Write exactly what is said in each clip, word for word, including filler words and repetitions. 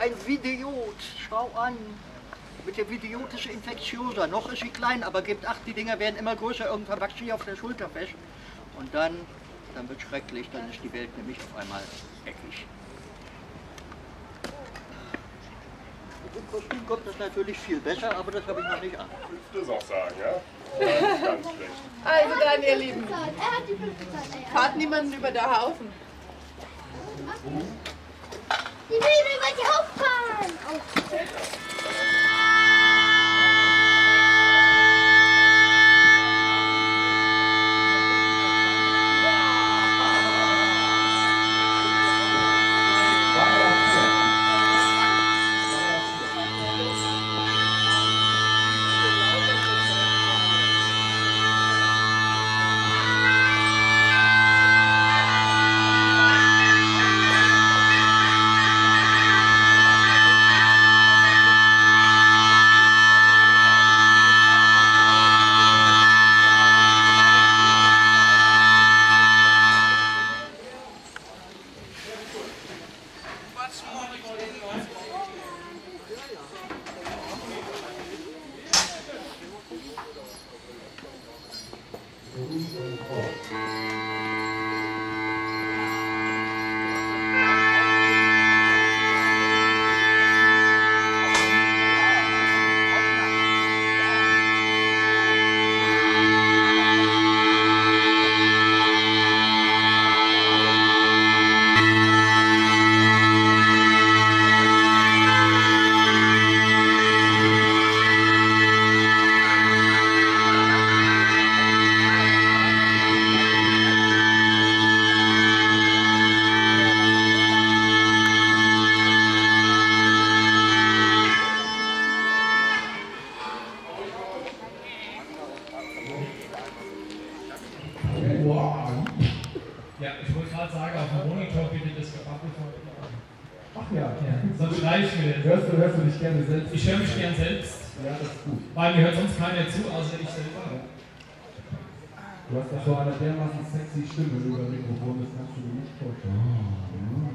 ein Videot, schau an, mit der Videotis infektiöser, noch ist sie klein, aber gebt acht, die Dinger werden immer größer, irgendwann wachsen sie auf der Schulter fest und dann, dann wird es schrecklich, dann ist die Welt nämlich auf einmal eckig. Mit dem Kostüm kommt das natürlich viel besser, aber das habe ich noch nicht an. Das auch sagen, ja? Ganz schlecht. Also dann, ihr Lieben, fahrt niemanden über den Haufen. Die will mir über die Haufen fahren! Ich höre mich gern selbst, ja, das ist gut. Weil mir hört sonst keiner zu, außer ich selber. Ja. Du hast doch so eine dermaßen sexy Stimme über das Mikrofon, das kannst du dir nicht vorstellen. Oh.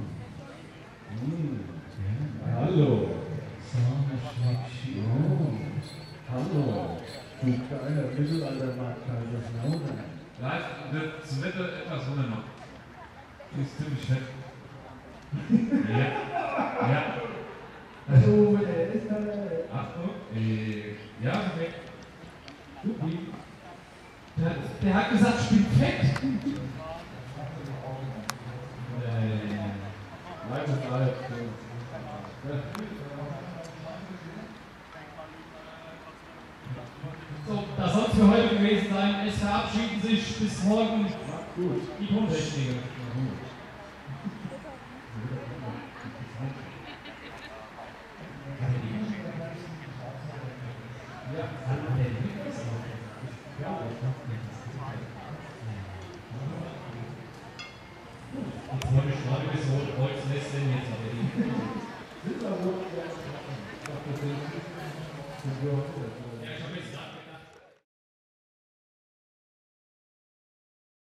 Mm. Ja. Hallo. So sexy. Oh. Hallo. Du kleiner Mittelaltermarkt, vielleicht wird zur Mitte etwas runter noch. Die ist ziemlich fett. Ja. Ja. Also, der ist da. Achtung, äh, ja, weg. Der, der hat gesagt, ich bin fett. Nein, das war jetzt. So, das soll es für heute gewesen sein. Es verabschieden sich bis morgen die Grundrechtspflege. Thank you.